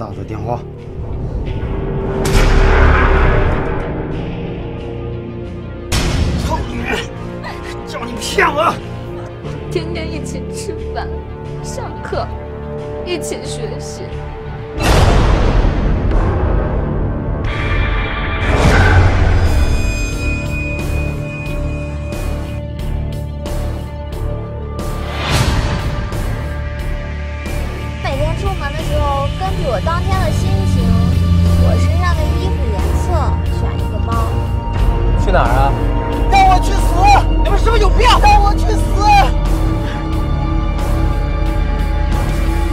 大的电话。 骗我！天天一起吃饭、上课，一起学习。每天出门的时候，根据我当天的心情，我身上的衣服颜色选一个包。去哪儿啊？带我去死！ 你们是不是有病？带我去死！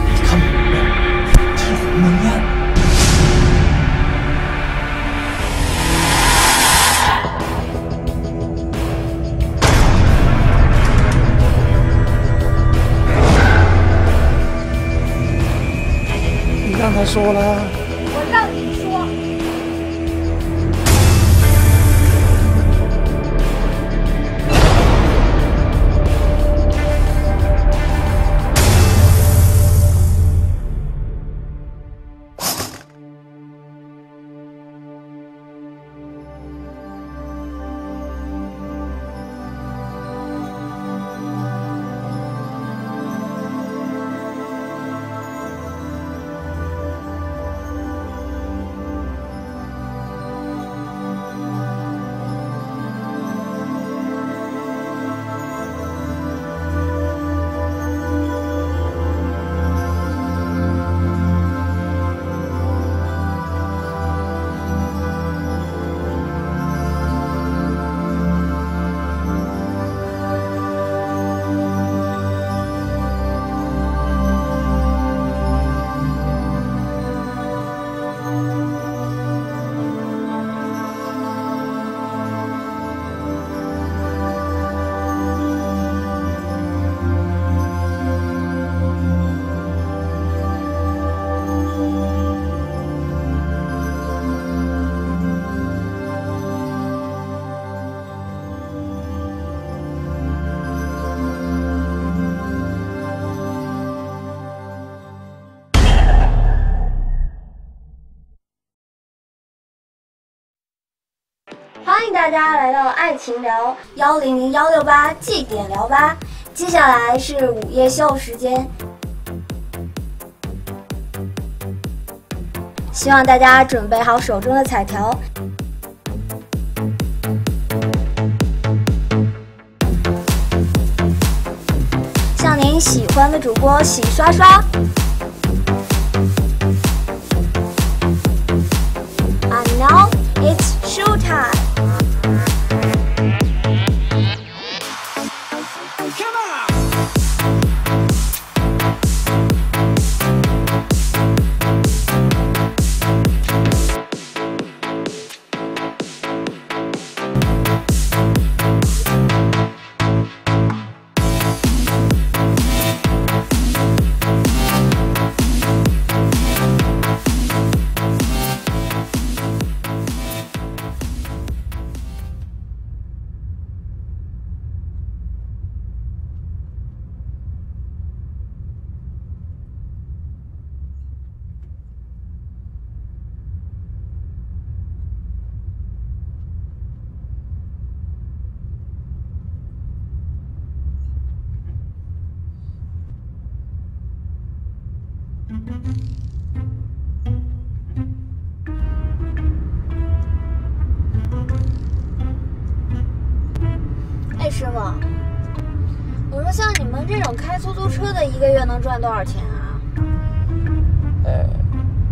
你看明白了，替我梦魇。你刚才说了。我让你说。 欢迎大家来到爱情聊100168祭典聊吧，接下来是午夜秀时间，希望大家准备好手中的彩条。向您喜欢的主播洗刷刷。 哎，师傅，我说像你们这种开出租车的，一个月能赚多少钱啊？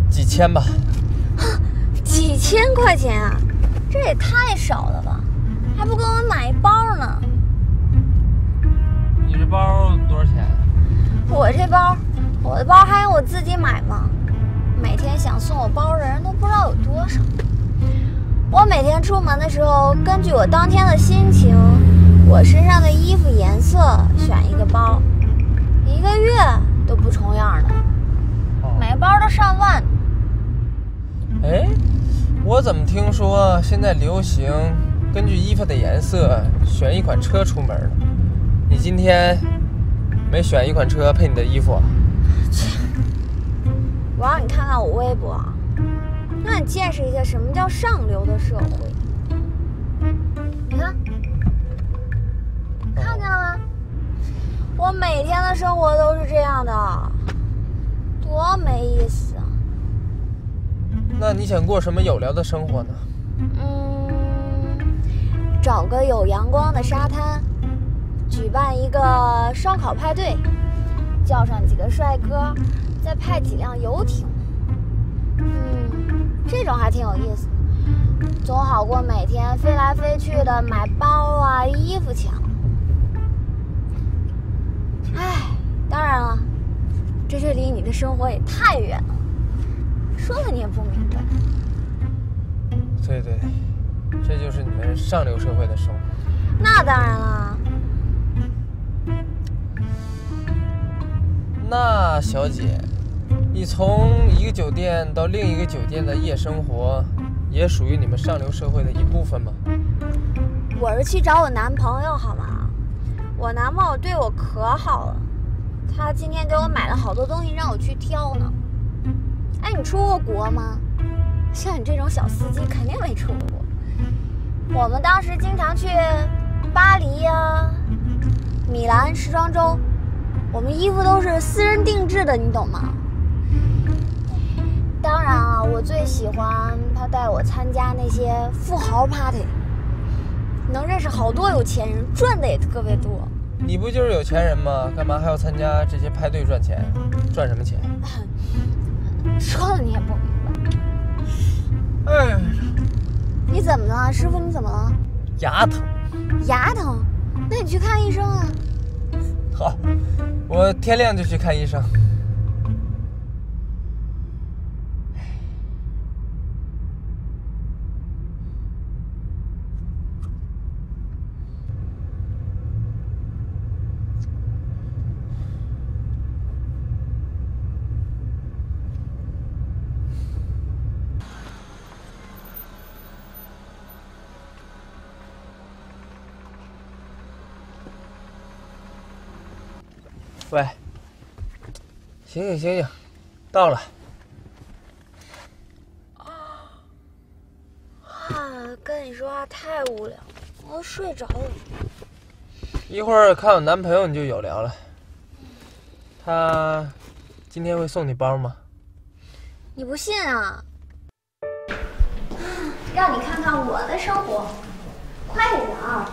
几千吧。几千块钱啊？这也太少了吧？还不够我买一包呢。你这包多少钱？我这包。 我的包还用我自己买吗？每天想送我包的人都不知道有多少。我每天出门的时候，根据我当天的心情，我身上的衣服颜色选一个包，一个月都不重样的，每个包都上万。哎，我怎么听说现在流行根据衣服的颜色选一款车出门了？你今天没选一款车配你的衣服啊？我让你看看我微博，让你见识一下什么叫上流的社会。你看，看见了吗？我每天的生活都是这样的，多没意思啊！那你想过什么有聊的生活呢？找个有阳光的沙滩，举办一个烧烤派对，叫上几个帅哥，再派几辆游艇。这种还挺有意思，总好过每天飞来飞去的买包啊、衣服抢。哎，当然了，这距离你的生活也太远了，说了你也不明白。对对。这就是你们上流社会的生活。那当然了。那小姐，你从一个酒店到另一个酒店的夜生活，也属于你们上流社会的一部分吗？我是去找我男朋友，好吗？我男朋友对我可好了，他今天给我买了好多东西让我去挑呢。哎，你出过国吗？像你这种小司机肯定没出过。我们当时经常去巴黎呀、米兰、时装周，我们衣服都是私人定制的，你懂吗？当然啊，我最喜欢他带我参加那些富豪 party， 能认识好多有钱人，赚的也特别多。你不就是有钱人吗？干嘛还要参加这些派对赚钱？赚什么钱？说了你也不明白。哎。你怎么了，师傅？你怎么了？牙疼。牙疼？那你去看医生啊。好，我天亮就去看医生。喂，醒醒醒醒，到了。啊，跟你说话太无聊了，我都睡着了。一会儿看我男朋友你就有聊了。他今天会送你包吗？你不信啊？让你看看我的生活，快点啊！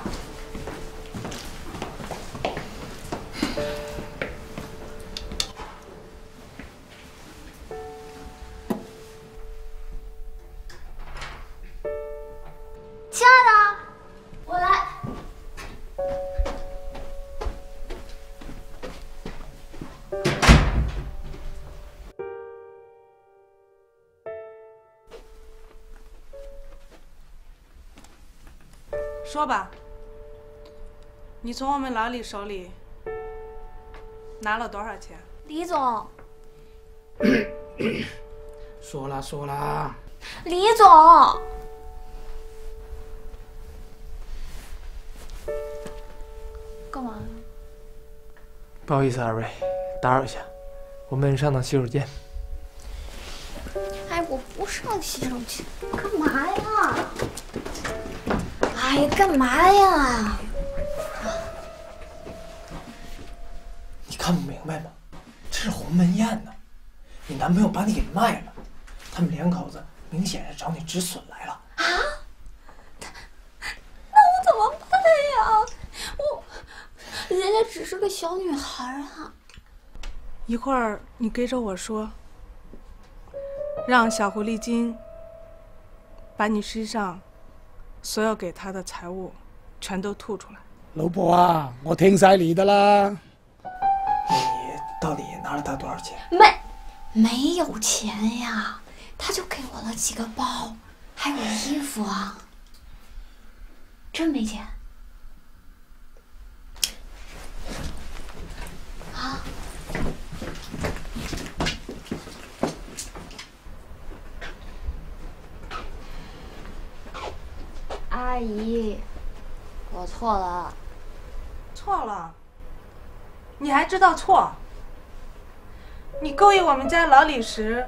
说吧，你从我们老李手里拿了多少钱？李总，说了说了，李总，干嘛？不好意思，二位，打扰一下，我们上趟洗手间。哎，我不上洗手间，干嘛呀？哎，干嘛呀？你看不明白吗？这是鸿门宴呢，你男朋友把你给卖了，他们两口子明显是找你止损来了。啊？那我怎么办呀？人家只是个小女孩啊。一会儿你跟着我说，让小狐狸精把你身上。所有给他的财物，全都吐出来。老婆啊，我听晒你的啦。你到底拿了他多少钱？没有钱呀，他就给我了几个包，还有衣服啊。真没钱。啊？阿姨，我错了，错了，你还知道错？你勾引我们家老李时，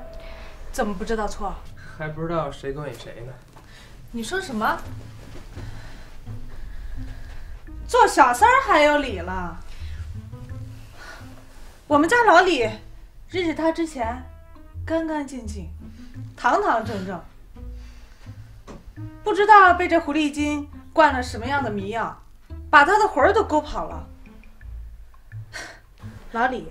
怎么不知道错？还不知道谁勾引谁呢。你说什么？做小三儿还有理了？我们家老李认识他之前，干干净净，堂堂正正，不知道被这狐狸精灌了什么样的迷药，把他的魂儿都勾跑了。老李。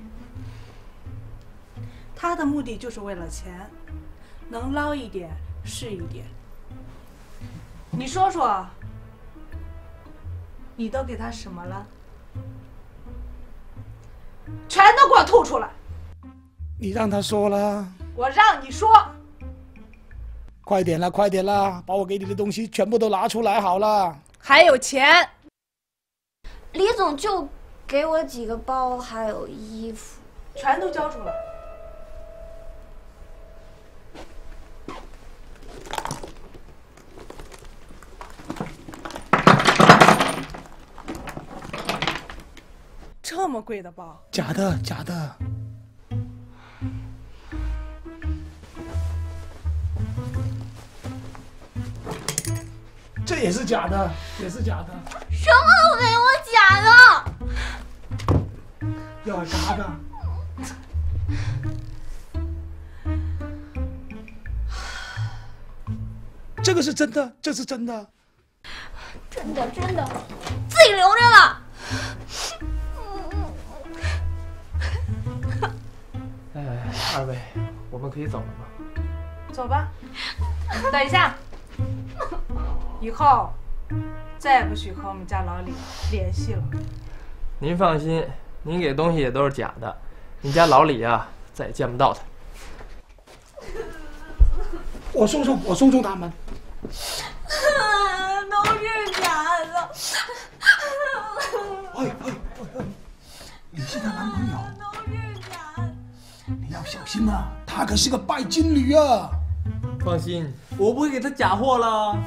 他的目的就是为了钱，能捞一点是一点。你说说，你都给他什么了？全都给我吐出来！你让他说了，我让你说。快点啦，快点啦，把我给你的东西全部都拿出来好了。还有钱，李总就给我几个包，还有衣服，全都交出来。 这么贵的包，假的，假的。这也是假的，也是假的。什么都给我假的。要啥的？这个是真的，这是真的。真的真的，自己留着了。 二位，我们可以走了吗？走吧。等一下，以后再也不许和我们家老李联系了。您放心，您给东西也都是假的，你家老李啊，再也见不到他。我送送他们。都是假的。哎哎哎哎！你是她男朋友？ 要小心呐，她可是个拜金女啊！放心，我不会给她假货了。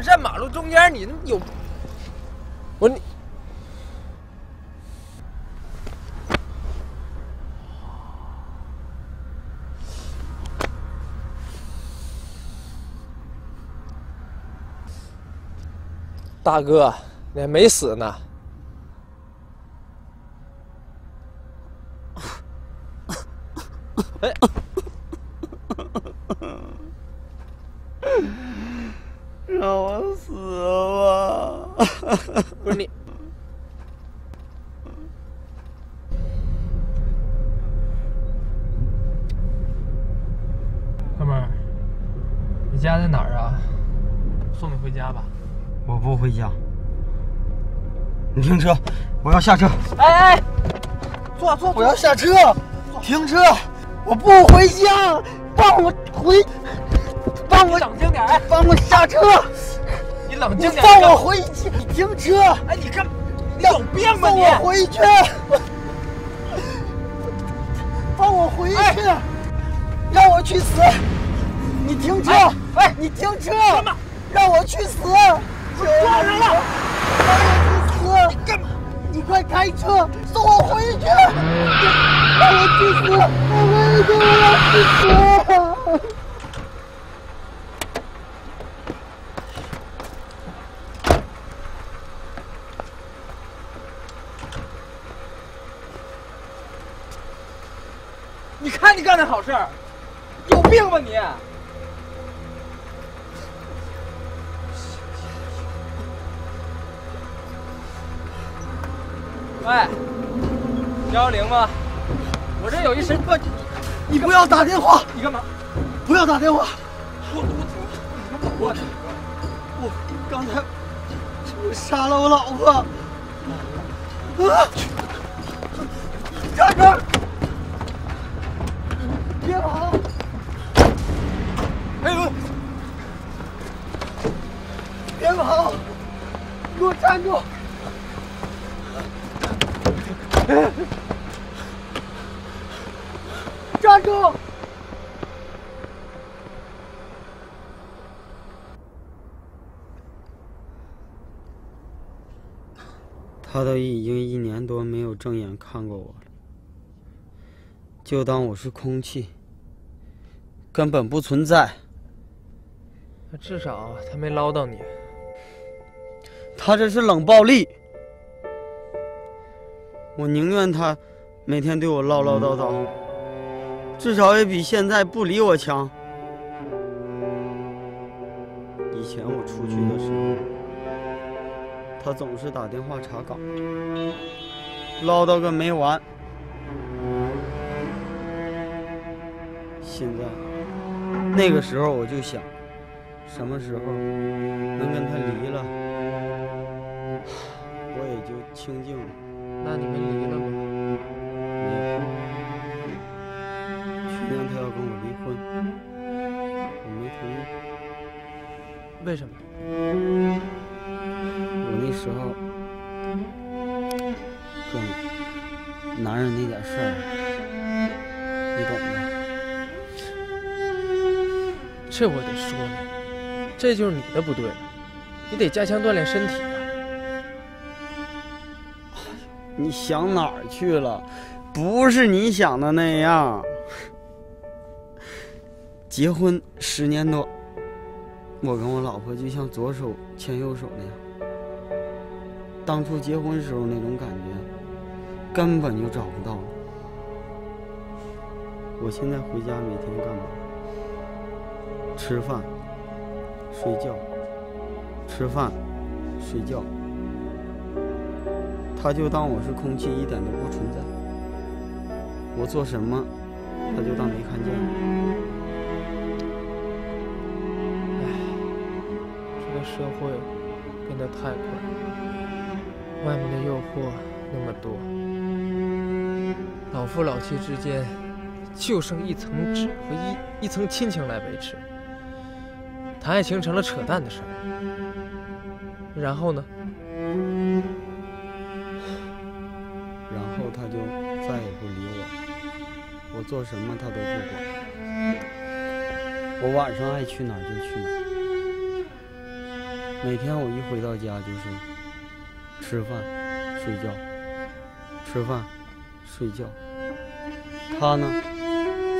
站马路中间，你有我你大哥，你还没死呢。哎。 让我死吧！不是你，哥们儿，你家在哪儿啊？送你回家吧。我不回家。你停车，我要下车。哎哎，坐坐，我要下车。停车，我不回家，放我回。 帮我冷静点！哎，帮我下车！你冷静点！放我回去！你停车！哎，你干，你有病吧你！放我回去！放我回去！让我去死！你停车！哎，你停车！让我去死！我撞人了！让我去死！干嘛？你快开车送我回去！让我去死！我要去死！ 你看你干的好事，有病吧你！喂，110吗？我这有一身不，你不要打电话，你干嘛？不要打电话，我刚才我杀了我老婆，啊！站住！别跑！哎呦！别跑！你给我站住！ 站住！他都已经1年多没有正眼看过我了，就当我是空气，根本不存在。至少他没唠叨你。他这是冷暴力。 我宁愿他每天对我唠唠叨叨，至少也比现在不理我强。以前我出去的时候，他总是打电话查岗，唠叨个没完。现在，那个时候我就想，什么时候能跟他离了，我也就清静了。 那你们离了吗？去年他要跟我离婚，我没同意。为什么？我那时候，哥们，男人那点事儿，你懂的。这我得说你，这就是你的不对了，你得加强锻炼身体。 你想哪儿去了？不是你想的那样。结婚10年多，我跟我老婆就像左手牵右手那样。当初结婚时候那种感觉，根本就找不到了。我现在回家每天干嘛？吃饭，睡觉，吃饭，睡觉。 他就当我是空气，一点都不存在。我做什么，他就当没看见我。唉，这个社会变得太快了，外面的诱惑那么多，老夫老妻之间就剩一层纸和一层亲情来维持，谈爱情成了扯淡的事儿。然后呢？ 他就再也不理我，我做什么他都不管。我晚上爱去哪儿就去哪儿。每天我一回到家就是吃饭、睡觉，吃饭、睡觉。他呢，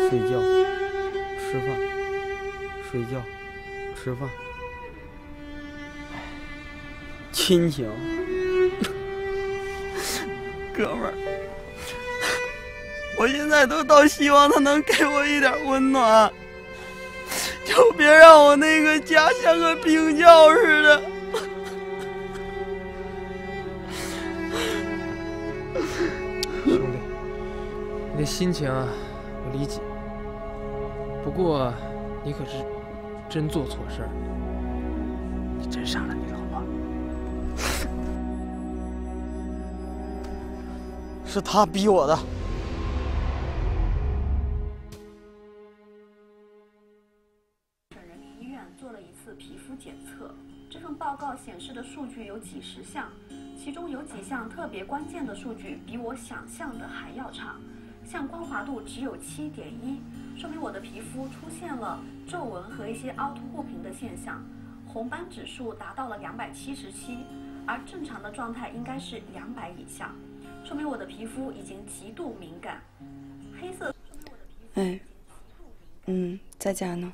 睡觉、吃饭、睡觉、吃饭。亲情，哥们儿。 我现在都倒希望他能给我一点温暖，就别让我那个家像个冰窖似的。兄弟，你的心情啊，我理解。不过，你可是真做错事儿，你真杀了你老婆。是他逼我的。 显示的数据有几十项，其中有几项特别关键的数据比我想象的还要差，像光滑度只有7.1，说明我的皮肤出现了皱纹和一些凹凸不平的现象，红斑指数达到了277，而正常的状态应该是200以下，说明我的皮肤已经极度敏感。黑色，哎，在家呢，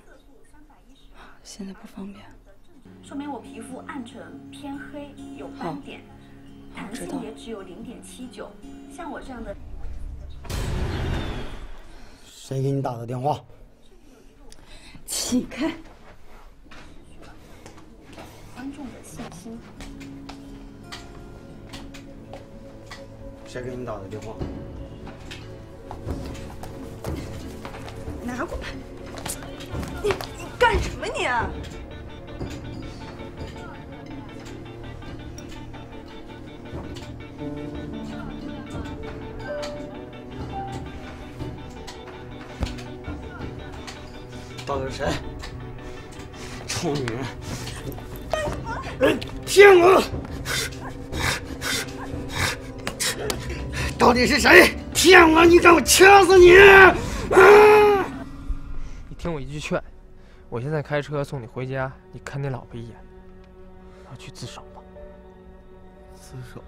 现在不方便。 说明我皮肤暗沉、偏黑、有斑点，弹性也只有0.79。像我这样的，谁给你打的电话？起开！观众的信心。先给你打个电话。拿过来！你干什么你啊？ 到底是谁？臭女人！人骗我！到底是谁骗我？你让我掐死你！啊！你听我一句劝，我现在开车送你回家，你看你老婆一眼，然后去自首吧。自首？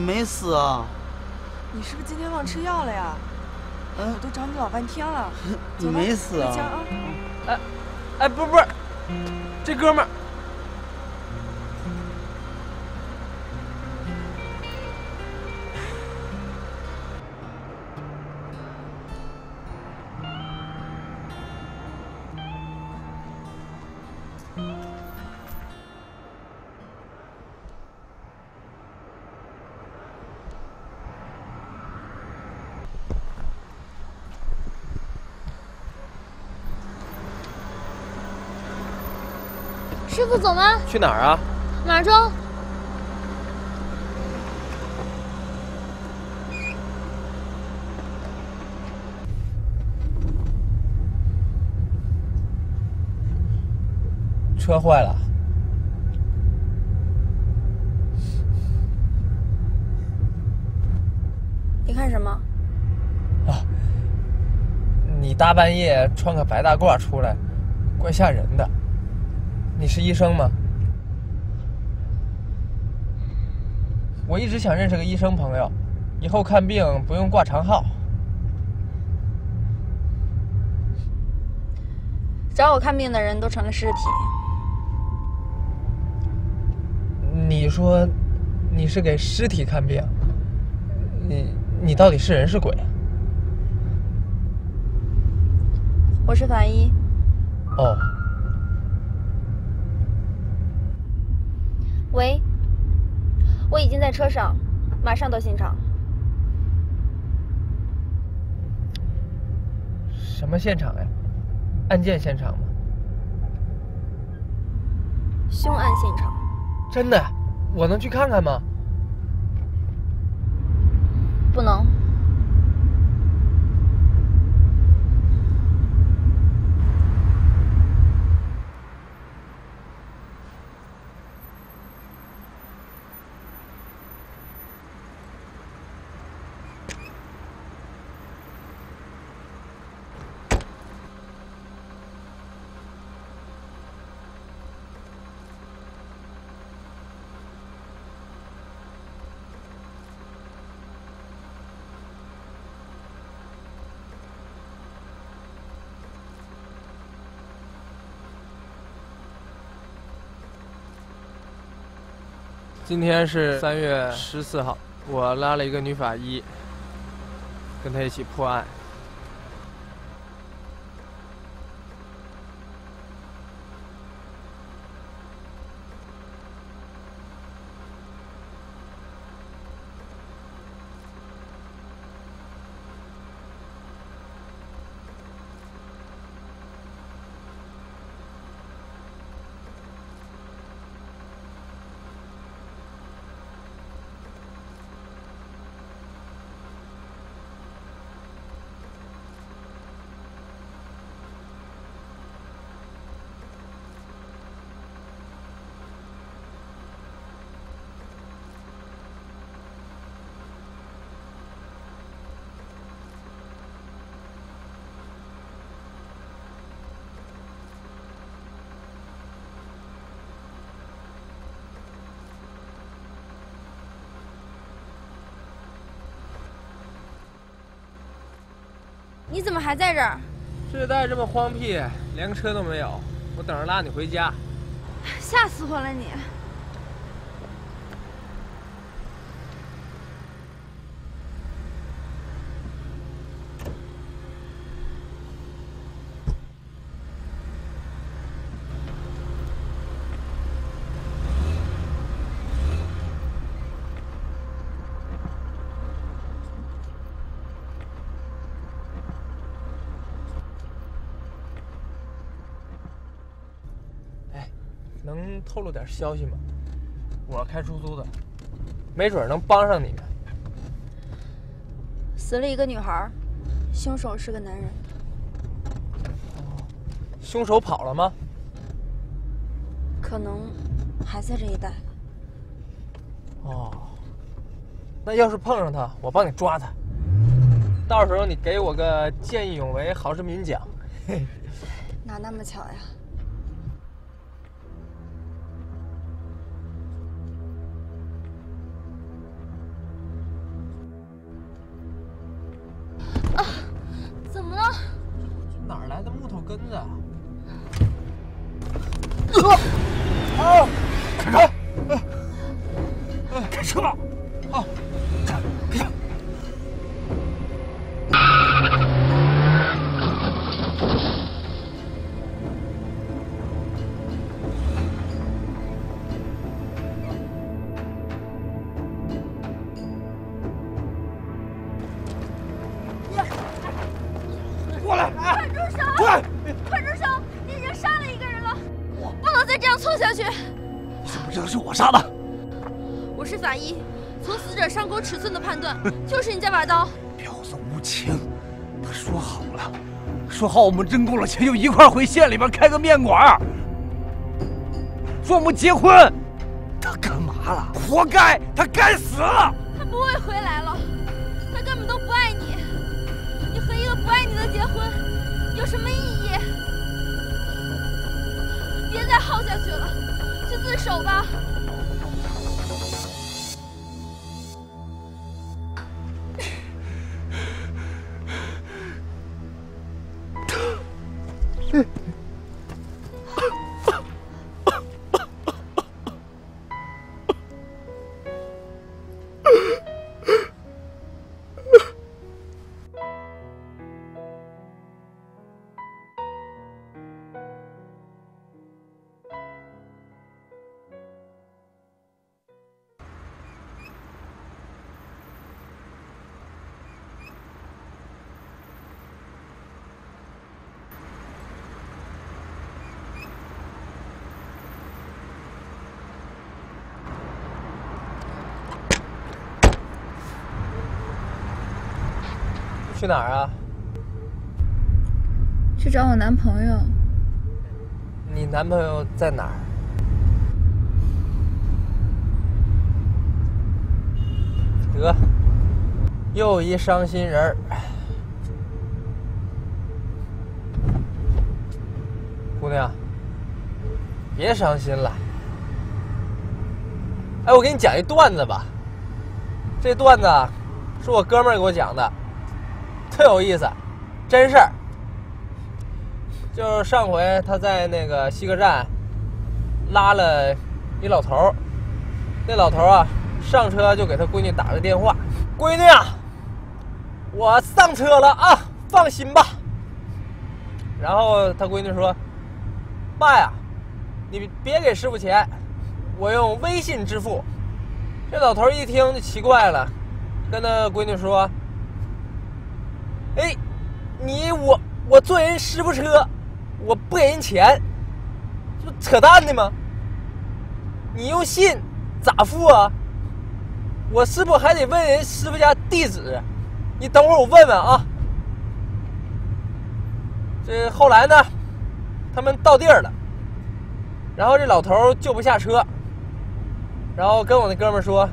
你没死啊！你是不是今天忘吃药了呀？嗯，我都找你老半天了。你没死啊？哎，不是，这哥们儿，师傅走吗？去哪儿啊？马州。车坏了。你看什么？啊！你大半夜穿个白大褂出来，怪吓人的。 你是医生吗？我一直想认识个医生朋友，以后看病不用挂长号。找我看病的人都成了尸体。你说，你是给尸体看病？你到底是人是鬼？我是法医。哦。 喂，我已经在车上，马上到现场。什么现场呀？案件现场吗？凶案现场。真的？我能去看看吗？不能。今天是3月14号，我拉了一个女法医，跟她一起破案。你怎么还在这儿？这带这么荒僻，连个车都没有，我等着拉你回家。吓死我了你！能透露点消息吗？我开出租的，没准能帮上你们。死了一个女孩，凶手是个男人。哦，凶手跑了吗？可能还在这一带。哦，那要是碰上他，我帮你抓他。到时候你给我个见义勇为好市民奖。嘿，哪那么巧呀？ 根子，啊！开车！开车！啊！开车！过来！快住手！快！ 快住手！你已经杀了一个人了，不能再这样错下去。你怎么知道是我杀的？我是法医，从死者伤口尺寸的判断，就是你在把刀。婊子无情，他说好了，说好我们挣够了钱就一块回县里边开个面馆，说我们结婚，他干嘛了？活该，他该死了。他不会回来了，他根本都不爱你，你和一个不爱你的结婚。 有什么意义？别再耗下去了，去自首吧。去哪儿啊？去找我男朋友。你男朋友在哪儿？得，又一伤心人儿。姑娘，别伤心了。哎，我给你讲一段子吧。这段子是我哥们儿给我讲的。 特有意思，真事儿。就是上回他在那个西客站拉了一老头，那老头啊上车就给他闺女打了电话：“闺女啊，我上车了啊，放心吧。”然后他闺女说：“爸呀，你别给师傅钱，我用微信支付。”这老头一听就奇怪了，跟他闺女说。 哎，我坐人师傅车，我不给人钱，这不扯淡的吗？你用信咋付啊？我是不还得问人师傅家地址？你等会儿我问问啊。这后来呢，他们到地儿了，然后这老头就不下车，然后跟我那哥们说：“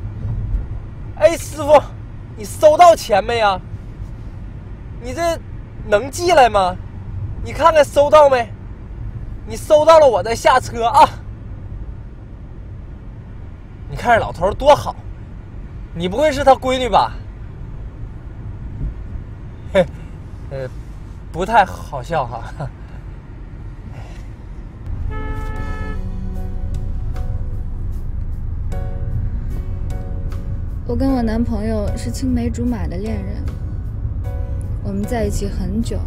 哎，师傅，你收到钱没呀？” 你这能寄来吗？你看看收到没？你收到了，我再下车啊！你看这老头多好，你不会是他闺女吧？嘿，不太好笑哈。我跟我男朋友是青梅竹马的恋人，我们在一起很久，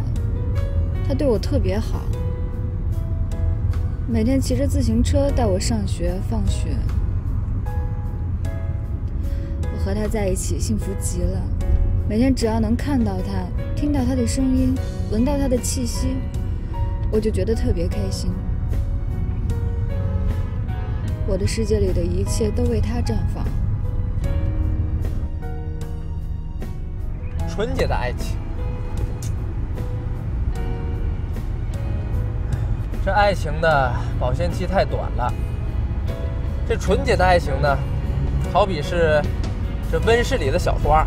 他对我特别好，每天骑着自行车带我上学放学。我和他在一起幸福极了，每天只要能看到他，听到他的声音，闻到他的气息，我就觉得特别开心。我的世界里的一切都为他绽放。纯洁的爱情，这爱情的保鲜期太短了。这纯洁的爱情呢，好比是这温室里的小花，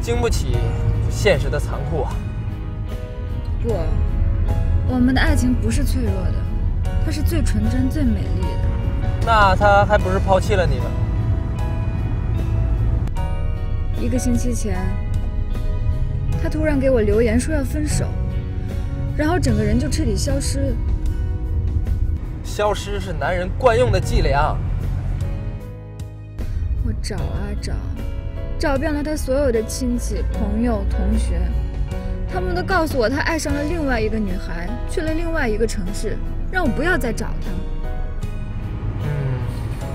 经不起现实的残酷啊。不，我们的爱情不是脆弱的，它是最纯真、最美丽的。那他还不是抛弃了你吗？一个星期前，他突然给我留言说要分手，然后整个人就彻底消失了。消失是男人惯用的伎俩。我找啊找，找遍了他所有的亲戚、朋友、同学，他们都告诉我他爱上了另外一个女孩，去了另外一个城市，让我不要再找他。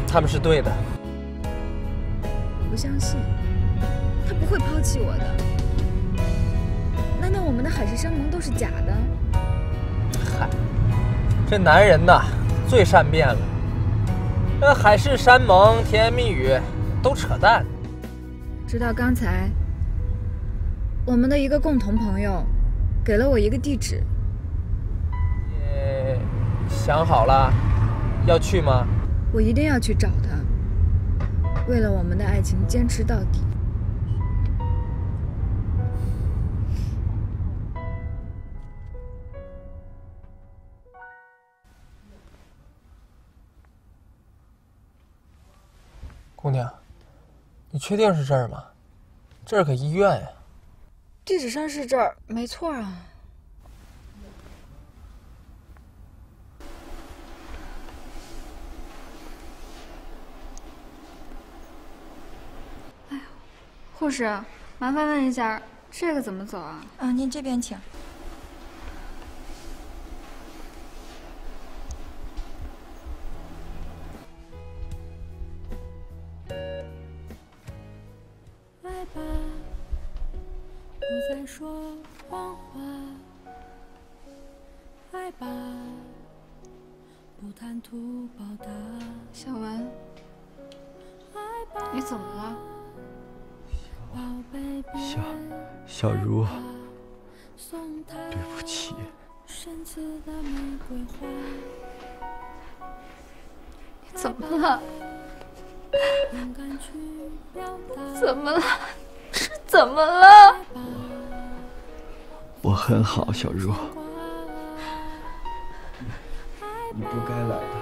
他们是对的。我不相信。他不会抛弃我的，难道我们的海誓山盟都是假的？嗨，这男人呐，最善变了。那海誓山盟、甜言蜜语都扯淡。直到刚才，我们的一个共同朋友给了我一个地址。你想好了要去吗？我一定要去找他，为了我们的爱情坚持到底。姑娘，你确定是这儿吗？这儿可医院呀。地址上是这儿，没错啊。哎呦，护士，麻烦问一下，这个怎么走啊？您这边请。说谎话，爱吧，不贪图报答。小文，你怎么了？小如，对不起。你怎么了？怎么了？是怎么了？我很好，小茹，你不该来的。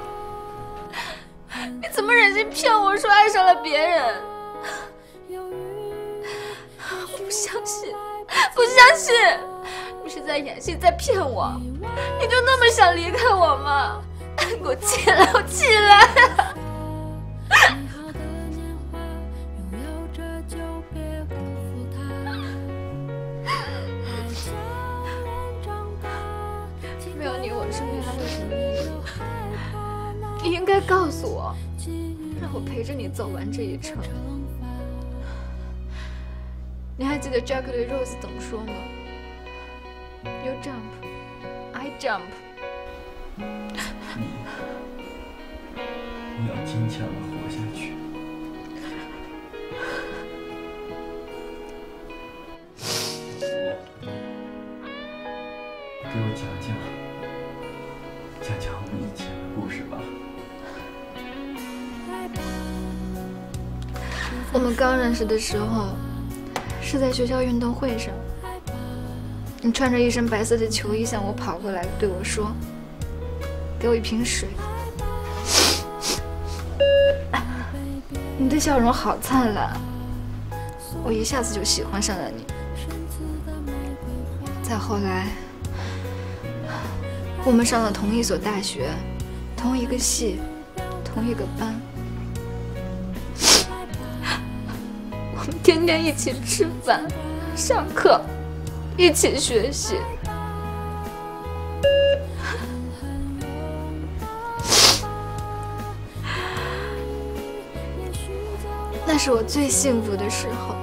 你怎么忍心骗我说爱上了别人？我不相信，不相信！你是在演戏，在骗我？你就那么想离开我吗？给我起来！我起来！告诉我，让我陪着你走完这一程。你还记得 Jack 对 Rose 怎么说吗？ You jump, I jump。我要坚强地活下去。给我讲讲我们以前的故事吧。我们刚认识的时候，是在学校运动会上。你穿着一身白色的球衣向我跑过来，对我说：“给我一瓶水。”你的笑容好灿烂，我一下子就喜欢上了你。再后来，我们上了同一所大学，同一个系，同一个班，我们天天一起吃饭、上课，一起学习。 那是我最幸福的时候。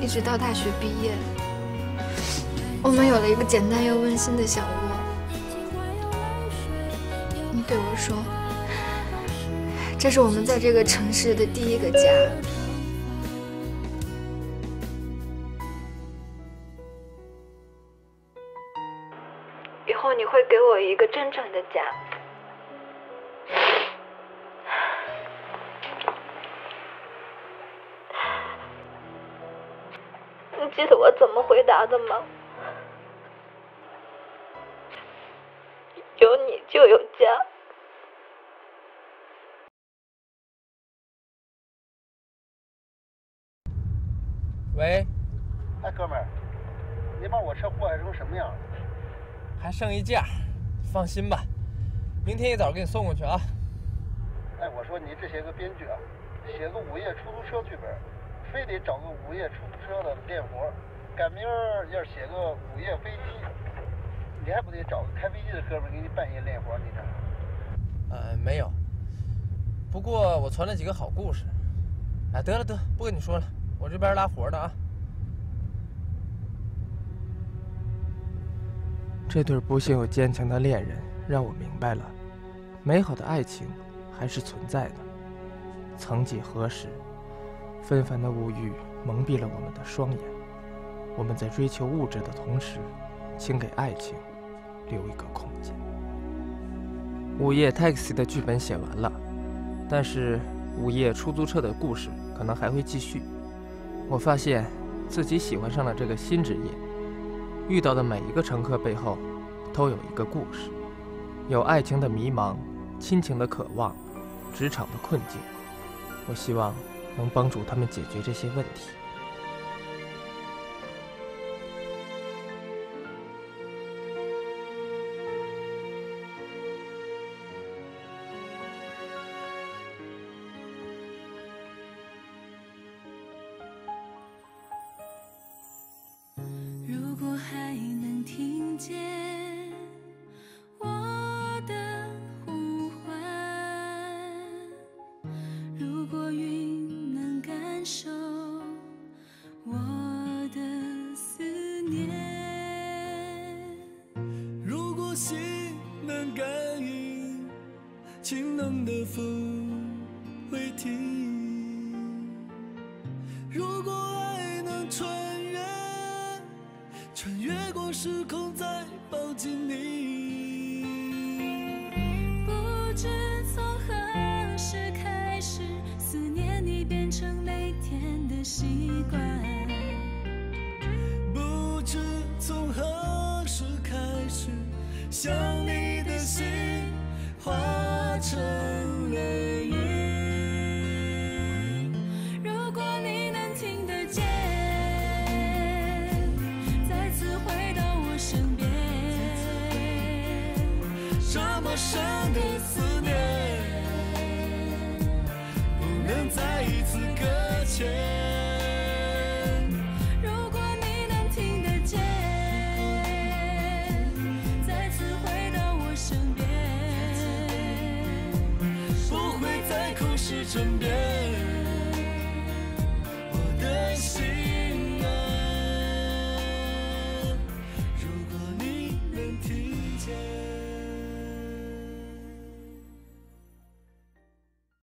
一直到大学毕业，我们有了一个简单又温馨的小窝。你对我说，这是我们在这个城市的第一个家。 以后你会给我一个真正的家。你记得我怎么回答的吗？有你就有家。 喂，哎，哥们儿，你把我车祸成什么样了？ 还剩一架，放心吧，明天一早给你送过去啊。哎，我说你这些个编剧啊，写个午夜出租车剧本，非得找个午夜出租车的练活，赶明儿要是写个午夜飞机，你还不得找个开飞机的哥们给你半夜练活？你这……没有。不过我传了几个好故事。哎，得了得，不跟你说了，我这边拉活的啊。 这对不幸又坚强的恋人让我明白了，美好的爱情还是存在的。曾几何时，纷繁的物欲蒙蔽了我们的双眼，我们在追求物质的同时，请给爱情留一个空间。午夜 taxi 的剧本写完了，但是午夜出租车的故事可能还会继续。我发现自己喜欢上了这个新职业。 遇到的每一个乘客背后，都有一个故事，有爱情的迷茫，亲情的渴望，职场的困境。我希望能帮助他们解决这些问题。身边。